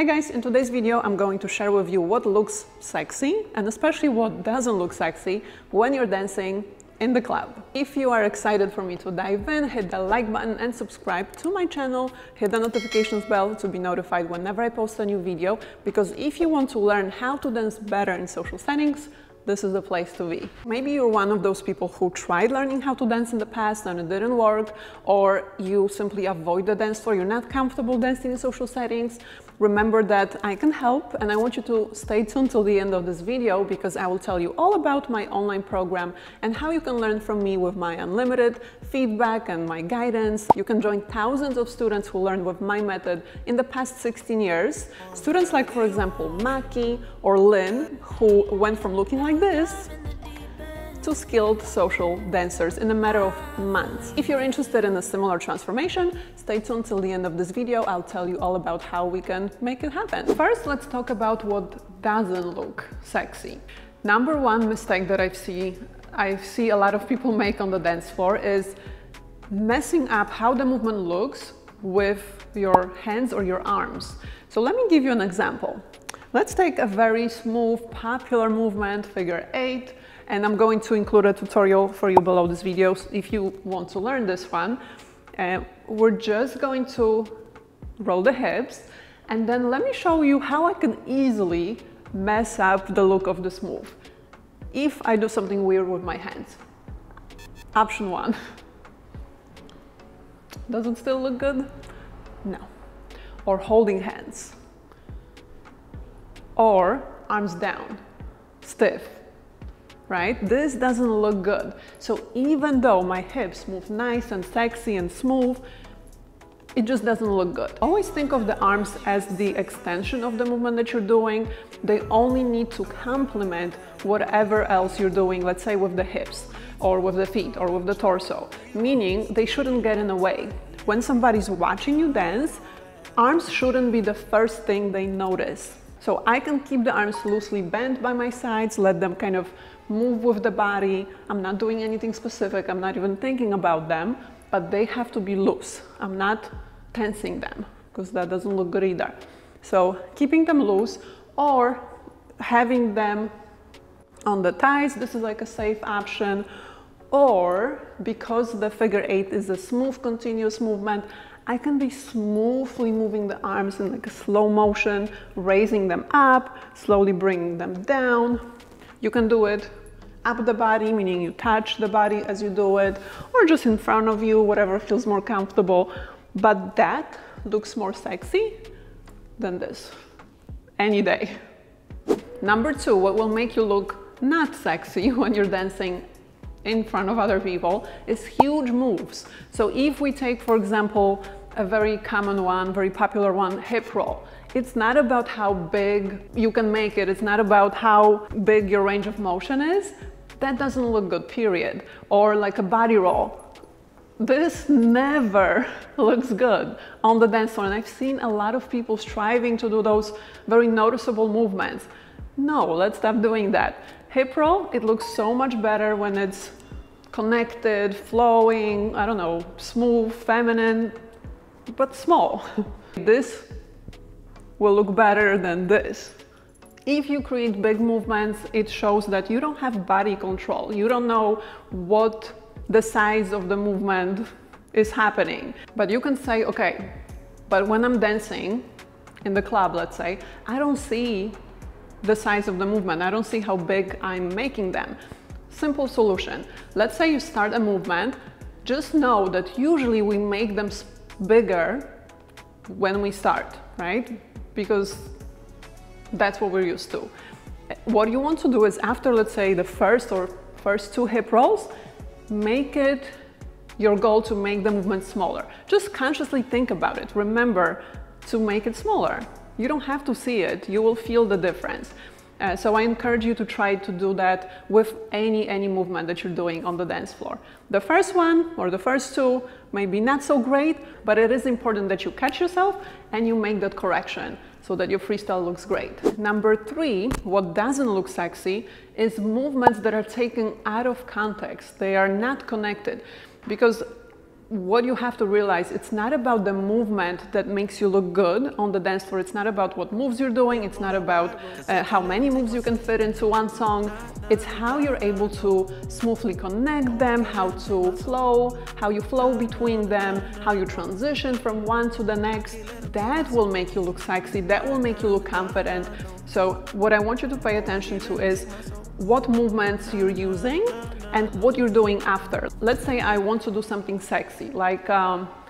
Hi guys, in today's video I'm going to share with you what looks sexy and especially what doesn't look sexy when you're dancing in the club. If you are excited for me to dive in, hit the like button and subscribe to my channel, hit the notifications bell to be notified whenever I post a new video, because if you want to learn how to dance better in social settings, this is the place to be. Maybe you're one of those people who tried learning how to dance in the past and it didn't work, or you simply avoid the dance floor, you're not comfortable dancing in social settings. Remember that I can help, and I want you to stay tuned till the end of this video because I will tell you all about my online program and how you can learn from me with my unlimited feedback and my guidance. You can join thousands of students who learned with my method in the past 16 years. Students like, for example, Maki or Lin, who went from looking like this to skilled social dancers in a matter of months. If you're interested in a similar transformation, stay tuned till the end of this video. I'll tell you all about how we can make it happen. First, let's talk about what doesn't look sexy. Number one mistake that I see a lot of people make on the dance floor is messing up how the movement looks with your hands or your arms. So let me give you an example. Let's take a very smooth, popular movement, figure 8, and I'm going to include a tutorial for you below this video if you want to learn this one. We're just going to roll the hips, and then let me show you how I can easily mess up the look of this move if I do something weird with my hands. Option one. Does it still look good? No. Or holding hands. Or arms down, stiff, right? This doesn't look good. So even though my hips move nice and sexy and smooth, it just doesn't look good. Always think of the arms as the extension of the movement that you're doing. They only need to complement whatever else you're doing, let's say with the hips or with the feet or with the torso, meaning they shouldn't get in the way. When somebody's watching you dance, arms shouldn't be the first thing they notice. So I can keep the arms loosely bent by my sides, let them kind of move with the body. I'm not doing anything specific, I'm not even thinking about them, but they have to be loose. I'm not tensing them because that doesn't look good either. So keeping them loose or having them on the thighs, this is like a safe option. Or because the figure 8 is a smooth, continuous movement, I can be smoothly moving the arms in like a slow motion, raising them up, slowly bringing them down. You can do it up the body, meaning you touch the body as you do it, or just in front of you, whatever feels more comfortable. But that looks more sexy than this, any day. Number two, what will make you look not sexy when you're dancing in front of other people is huge moves. So if we take, for example, a very common one, very popular one, hip roll. It's not about how big you can make it. It's not about how big your range of motion is. That doesn't look good, period. Or like a body roll. This never looks good on the dance floor. And I've seen a lot of people striving to do those very noticeable movements. No, let's stop doing that. Hip roll, it looks so much better when it's connected, flowing, I don't know, smooth, feminine, but small. This will look better than this. If you create big movements, it shows that you don't have body control. You don't know what the size of the movement is happening. But you can say, okay, but when I'm dancing in the club, let's say, I don't see the size of the movement. I don't see how big I'm making them. Simple solution. Let's say you start a movement. Just know that usually we make them bigger when we start, right? Because that's what we're used to. What you want to do is after, let's say, the first two hip rolls, make it your goal to make the movement smaller. Just consciously think about it. Remember to make it smaller. You don't have to see it, you will feel the difference. So I encourage you to try to do that with any movement that you're doing on the dance floor. The first one or the first two may be not so great, but it is important that you catch yourself and you make that correction so that your freestyle looks great. Number three, what doesn't look sexy is movements that are taken out of context. They are not connected because what you have to realize, it's not about the movement that makes you look good on the dance floor. It's not about what moves you're doing. It's not about how many moves you can fit into one song. It's how you're able to smoothly connect them, how to flow, how you flow between them, how you transition from one to the next. That will make you look sexy. That will make you look confident. So what I want you to pay attention to is what movements you're using and what you're doing after. Let's say I want to do something sexy, like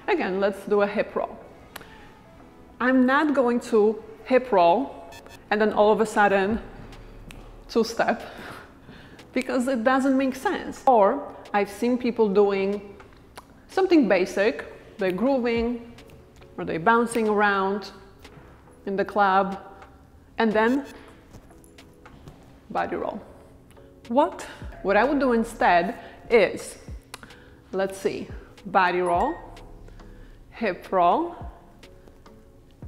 again, let's do a hip roll. I'm not going to hip roll and then all of a sudden two-step because it doesn't make sense. Or I've seen people doing something basic, they're grooving or they're bouncing around in the club and then body roll. What I would do instead is, let's see, body roll, hip roll,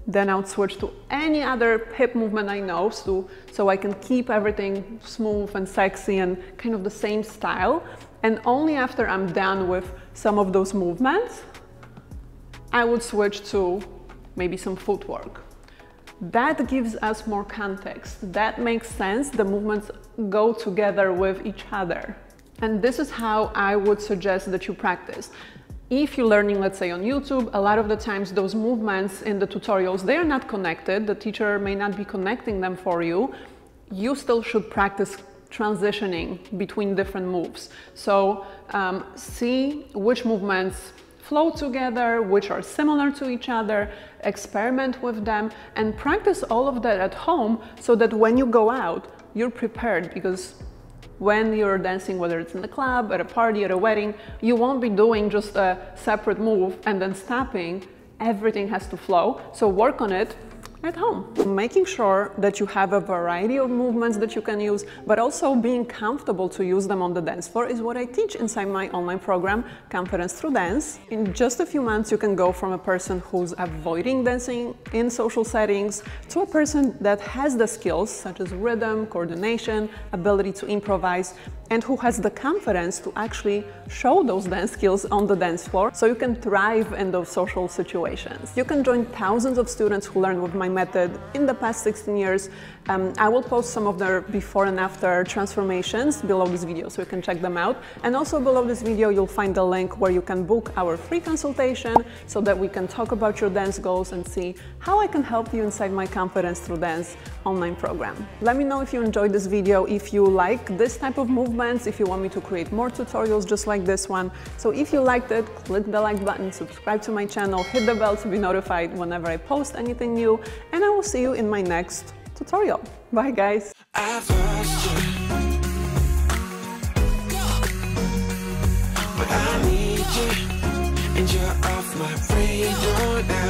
then I would switch to any other hip movement I know, so I can keep everything smooth and sexy and kind of the same style. And only after I'm done with some of those movements, I would switch to maybe some footwork. That gives us more context. That makes sense. The movements go together with each other. And this is how I would suggest that you practice. If you're learning, let's say, on YouTube, a lot of the times those movements in the tutorials, they are not connected. The teacher may not be connecting them for you. You still should practice transitioning between different moves. So see which movements flow together, which are similar to each other, experiment with them, and practice all of that at home so that when you go out, you're prepared, because when you're dancing, whether it's in the club, at a party, at a wedding, you won't be doing just a separate move and then stopping. Everything has to flow, so work on it at home. Making sure that you have a variety of movements that you can use, but also being comfortable to use them on the dance floor is what I teach inside my online program, Confidence Through Dance. In just a few months, you can go from a person who's avoiding dancing in social settings to a person that has the skills such as rhythm, coordination, ability to improvise, and who has the confidence to actually show those dance skills on the dance floor so you can thrive in those social situations. You can join thousands of students who learn with my method in the past 16 years. I will post some of their before and after transformations below this video so you can check them out. And also below this video, you'll find the link where you can book our free consultation so that we can talk about your dance goals and see how I can help you inside my Confidence Through Dance online program. Let me know if you enjoyed this video, if you like this type of movement, if you want me to create more tutorials just like this one. So if you liked it, click the like button, subscribe to my channel, hit the bell to be notified whenever I post anything new, and I will see you in my next tutorial. Bye guys! But I need you, and you're off my radar now.